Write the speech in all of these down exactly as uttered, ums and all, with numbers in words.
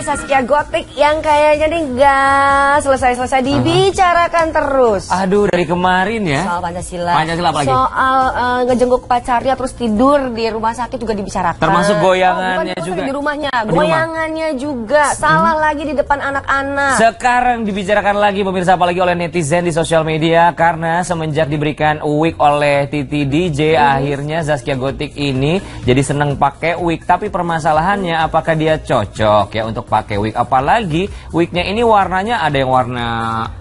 dari Zaskia Gotik yang kayaknya nih nggak selesai-selesai dibicarakan terus. Aduh, dari kemarin ya. Soal Pancasila. Pancasila apa lagi? Soal uh, ngejenguk pacarnya terus tidur di rumah sakit juga dibicarakan. Termasuk goyangannya oh, juga. Di rumahnya, di goyangannya rumah. juga. Salah hmm. lagi di depan anak-anak. Sekarang dibicarakan lagi pemirsa, apalagi oleh netizen di sosial media karena semenjak diberikan wig oleh Titi D J, hmm. akhirnya Zaskia Gotik ini jadi seneng pakai wig. Tapi permasalahannya hmm. apakah dia cocok ya untuk pakai wig, apalagi wignya ini warnanya ada yang warna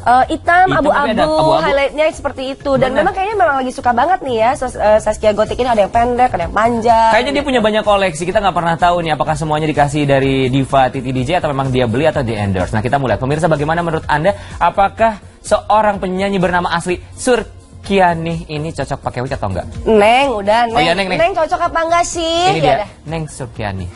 Uh, hitam, abu-abu, highlightnya seperti itu. Dan bener, memang kayaknya memang lagi suka banget nih ya Zaskia Gotik ini, ada yang pendek, ada yang panjang. Kayaknya dia punya banyak koleksi, kita nggak pernah tahu nih apakah semuanya dikasih dari Diva Titi D J atau memang dia beli atau di endorse. Nah, kita mulai pemirsa, bagaimana menurut Anda, apakah seorang penyanyi bernama asli Surkiani ini cocok pakai wig atau enggak? Neng, udah Neng, oh, iya, neng, neng. Neng cocok apa enggak sih? Ini ya dia, Neng Surkiani.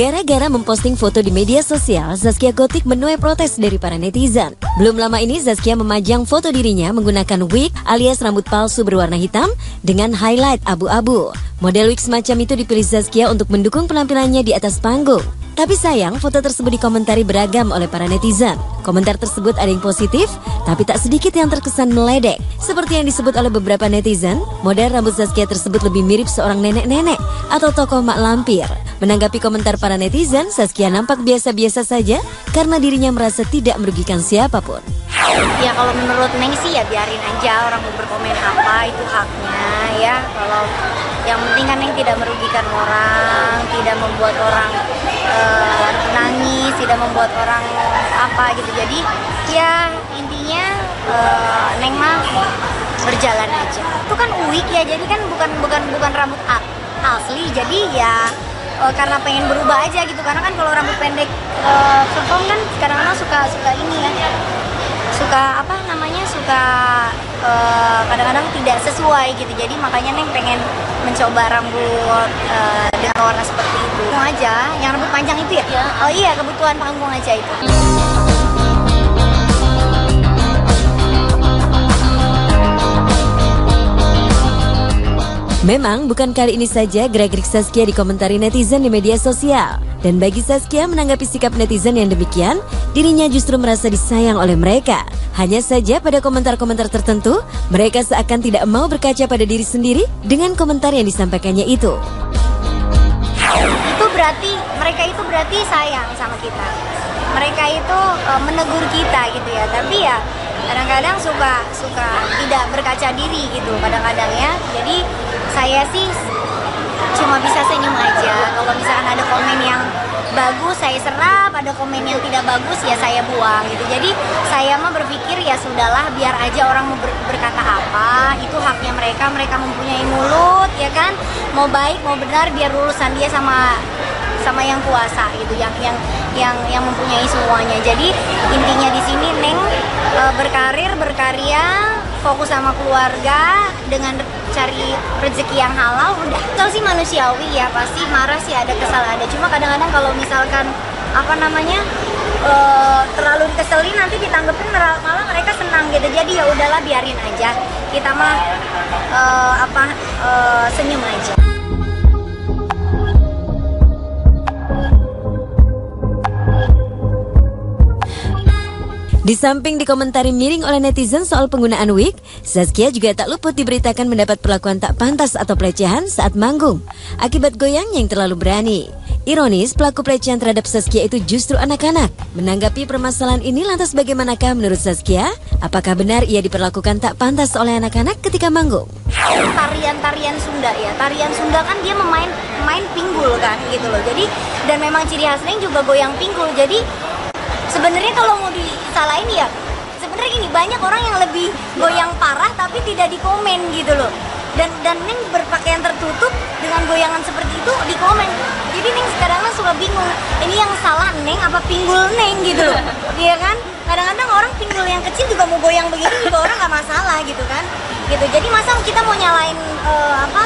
Gara-gara memposting foto di media sosial, Zaskia Gotik menuai protes dari para netizen. Belum lama ini Zaskia memajang foto dirinya menggunakan wig alias rambut palsu berwarna hitam dengan highlight abu-abu. Model wig semacam itu dipilih Zaskia untuk mendukung penampilannya di atas panggung. Tapi sayang, foto tersebut dikomentari beragam oleh para netizen. Komentar tersebut ada yang positif, tapi tak sedikit yang terkesan meledek. Seperti yang disebut oleh beberapa netizen, model rambut Zaskia tersebut lebih mirip seorang nenek-nenek atau tokoh mak lampir. Menanggapi komentar para netizen, Zaskia nampak biasa-biasa saja karena dirinya merasa tidak merugikan siapapun. Ya kalau menurut Neng sih ya biarin aja, orang mau berkomen apa itu haknya ya. Kalau yang penting kan Neng tidak merugikan orang, tidak membuat orang uh, nangis, tidak membuat orang apa gitu. Jadi ya intinya uh, Neng mah berjalan aja. Itu kan uik ya, jadi kan bukan bukan bukan rambut asli, jadi ya karena pengen berubah aja gitu, karena kan kalau rambut pendek uh, perform kan kadang-kadang suka suka ini kan, suka apa namanya suka kadang-kadang uh, tidak sesuai gitu. Jadi makanya Neng pengen mencoba rambut uh, dengan warna seperti itu. Mau aja yang rambut panjang itu ya, ya. Oh iya, kebutuhan panggung aja itu. Memang bukan kali ini saja gerak-gerik Zaskia dikomentari netizen di media sosial. Dan bagi Zaskia menanggapi sikap netizen yang demikian, dirinya justru merasa disayang oleh mereka. Hanya saja pada komentar-komentar tertentu, mereka seakan tidak mau berkaca pada diri sendiri dengan komentar yang disampaikannya itu. Itu berarti, mereka itu berarti sayang sama kita. Mereka itu e, menegur kita gitu ya, tapi ya kadang-kadang suka suka tidak berkaca diri gitu kadang-kadang ya. Jadi saya sih cuma bisa senyum aja. Kalau misalkan ada komen yang bagus saya serap, ada komen yang tidak bagus ya saya buang gitu. Jadi saya mah berpikir ya sudahlah, biar aja orang mau ber berkata apa, itu haknya mereka, mereka mempunyai mulut ya kan. Mau baik mau benar biar urusan dia sama sama yang kuasa gitu, yang yang yang yang mempunyai semuanya. Jadi intinya di sini Neng e, berkarir, berkarya, fokus sama keluarga dengan cari rezeki yang halal. Udah, kalau sih manusiawi ya, pasti marah sih, ada kesal ada. Cuma kadang-kadang kalau misalkan apa namanya e, terlalu dikeselin nanti ditanggepin malah mereka senang gitu. Jadi ya udahlah biarin aja, kita mah e, apa e, senyum aja. Di samping dikomentari miring oleh netizen soal penggunaan wig, Zaskia juga tak luput diberitakan mendapat perlakuan tak pantas atau pelecehan saat manggung akibat goyangnya yang terlalu berani. Ironis, pelaku pelecehan terhadap Zaskia itu justru anak-anak. Menanggapi permasalahan ini, lantas bagaimanakah menurut Zaskia? Apakah benar ia diperlakukan tak pantas oleh anak-anak ketika manggung? Tarian-tarian Sunda ya, tarian Sunda kan dia memain main pinggul kan gitu loh. Jadi dan memang ciri khasnya juga goyang pinggul. Jadi sebenarnya kalau mau disalahin ya, sebenarnya gini, banyak orang yang lebih goyang parah tapi tidak dikomen gitu loh. Dan dan Neng berpakaian tertutup dengan goyangan seperti itu dikomen. Jadi Neng kadang-kadang suka bingung, ini yang salah Neng apa pinggul Neng gitu loh. Iya kan? Kadang-kadang orang pinggul yang kecil juga mau goyang begini juga orang nggak masalah gitu kan. Gitu. Jadi masa kita mau nyalain uh, apa?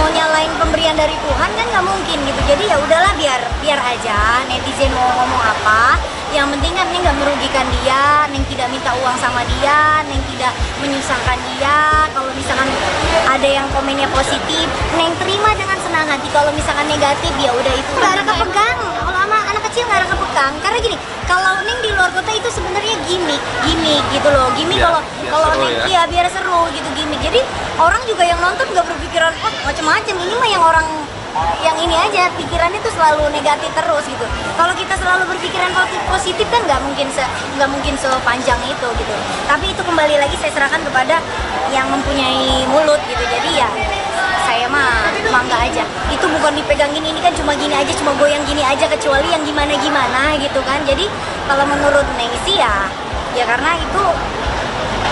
Mau nyalain pemberian dari Tuhan kan nggak mungkin gitu. Jadi ya udahlah biar biar aja netizen mau ngomong apa. Yang penting kan Neng nggak merugikan dia, Neng tidak minta uang sama dia, Neng tidak tidak menyusahkan dia. Kalau misalkan ada yang komennya positif, Neng terima dengan senang hati. Kalau misalkan negatif, ya udah itu nggak kepegang. Kalau sama anak kecil nggak kepegang. Karena gini, kalau Neng di luar kota itu sebenarnya gimmick, gimmick gitu loh. Gimmick kalau kalau Neng ya biar seru gitu gimmick. Jadi orang juga yang nonton nggak berpikiran wah macam-macam. Ini mah yang orang yang ini aja pikirannya tuh selalu negatif terus gitu. Kalau kita selalu berpikiran positif kan nggak mungkin nggak mungkin sepanjang itu gitu. Tapi itu kembali lagi saya serahkan kepada yang mempunyai mulut gitu. Jadi ya saya mah mangga aja. Itu bukan dipegangin, ini kan cuma gini aja, cuma goyang gini aja, kecuali yang gimana gimana gitu kan. Jadi kalau menurut Neng sih ya ya karena itu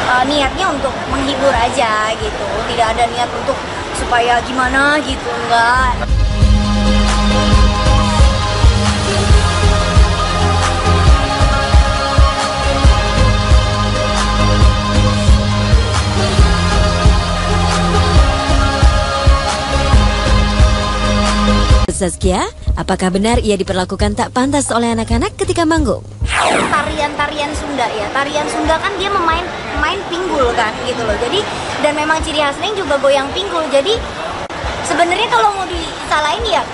uh, niatnya untuk menghibur aja gitu. Tidak ada niat untuk supaya gimana gitu, enggak. Zaskia, apakah benar ia diperlakukan tak pantas oleh anak-anak ketika manggung? Tarian-tarian Sunda ya, tarian Sunda kan dia memain main pinggul kan gitu loh. Jadi dan memang ciri khas Neng juga goyang pinggul. Jadi sebenarnya kalau mau disalahin ya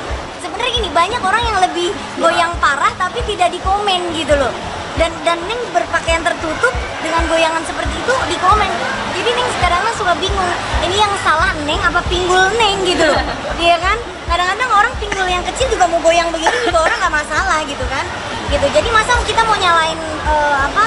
sebenarnya gini, banyak orang yang lebih goyang parah tapi tidak dikomen gitu loh. Dan dan Neng berpakaian tertutup dengan goyangan seperti itu dikomen. Jadi Neng sekarang suka bingung, ini yang salah Neng apa pinggul Neng gitu loh. Iya kan? Kadang-kadang orang pinggul yang kecil juga mau goyang begini juga orang nggak masalah gitu kan gitu. Jadi masa kita mau nyalain uh, apa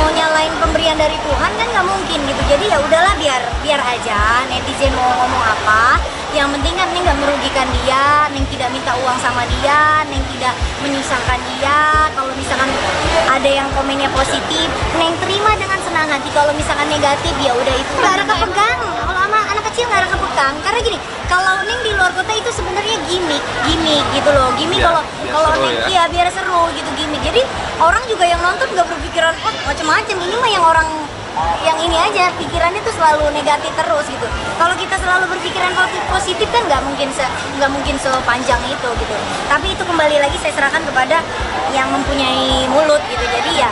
mau nyalain pemberian dari Tuhan kan nggak mungkin gitu. Jadi ya udahlah biar biar aja netizen mau ngomong apa, yang penting kan Neng nggak merugikan dia, Neng tidak minta uang sama dia, Neng tidak menyusahkan dia. Kalau misalkan ada yang komennya positif, Neng terima dengan senang hati. Kalau misalkan negatif ya udah itu nggak ada kepegang. Kalau sama anak kecil nggak ada kepegang. Karena gini, kalau Neng di luar kota itu sebenarnya gimmick, gimmick gitu loh. Gimmick kalau kalau Neng ya biar seru gitu gimmick. Jadi orang juga yang nonton nggak berpikiran wah macam-macam. Ini mah yang orang yang ini aja pikirannya tuh selalu negatif terus gitu. Kalau kita selalu berpikiran positif kan nggak mungkin nggak mungkin sepanjang itu gitu. Tapi itu kembali lagi saya serahkan kepada yang mempunyai mulut gitu. Jadi ya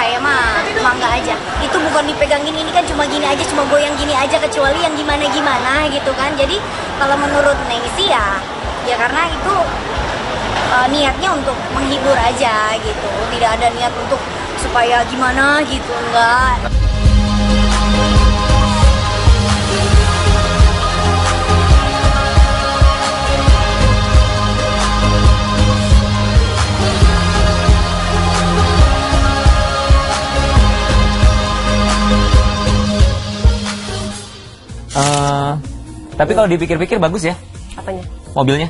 saya mah mangga aja. Itu bukan dipegangin, ini kan cuma gini aja, cuma goyang gini aja, kecuali yang gimana gimana gitu kan. Jadi kalau menurut Neng sih ya ya karena itu uh, niatnya untuk menghibur aja gitu. Tidak ada niat untuk supaya gimana gitu, enggak. Uh, tapi kalau dipikir-pikir bagus ya? Apanya? Mobilnya?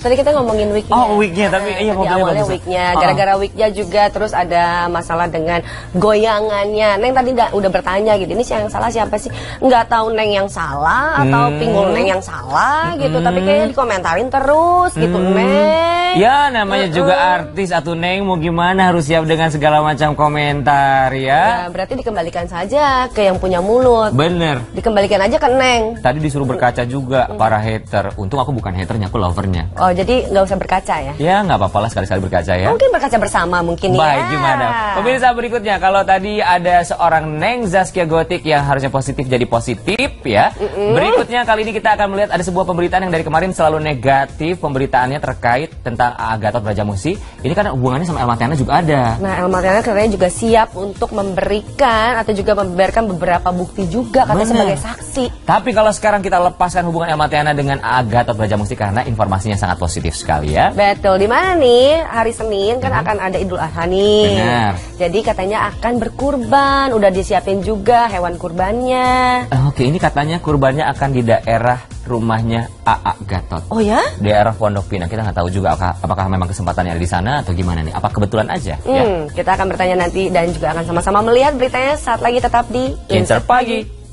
Tadi kita ngomongin wig-nya. Oh, wig-nya, tapi iya mobilnya wig-nya. Gara-gara wig-nya juga terus ada masalah dengan goyangannya. Neng tadi udah bertanya gitu, ini yang salah siapa sih? Nggak tahu Neng yang salah atau hmm. pinggul Neng yang salah gitu. Hmm. Tapi kayaknya dikomentarin terus gitu, hmm. Neng. Ya, namanya uh -uh. juga artis atau Neng mau gimana harus siap dengan segala macam komentar ya. Ya, berarti dikembalikan saja ke yang punya mulut. Bener. Dikembalikan aja ke Neng. Tadi disuruh berkaca juga hmm. para hater. Untung aku bukan haternya, aku lovernya. Oh, jadi nggak usah berkaca ya? Ya, nggak apa-apa lah sekali-sekali berkaca ya. Mungkin berkaca bersama mungkin. Baik, ya. Gimana? Pemirsa, berikutnya kalau tadi ada seorang Neng Zaskia Gotik yang harusnya positif jadi positif ya. Mm -mm. Berikutnya kali ini kita akan melihat ada sebuah pemberitaan yang dari kemarin selalu negatif. Pemberitaannya terkait tentang Gatot Brajamusti. Ini karena hubungannya sama El Matiana juga ada. Nah, El Matiana katanya juga siap untuk memberikan atau juga membeberkan beberapa bukti juga katanya sebagai saksi. Tapi kalau sekarang kita lepaskan hubungan El Matiana dengan Gatot Brajamusti karena informasinya sangat positif sekali ya. Betul, di mana nih hari Senin kan hmm. akan ada Idul Adha nih. Benar. Jadi katanya akan berkurban, udah disiapin juga hewan kurbannya. Oke, ini katanya kurbannya akan di daerah rumahnya A A Gatot. Oh ya? Daerah Pondok Pinang, kita nggak tahu juga apakah, apakah memang kesempatannya ada di sana atau gimana nih? Apa kebetulan aja? Hmm, ya? Kita akan bertanya nanti dan juga akan sama-sama melihat beritanya saat lagi tetap di Incer Pagi.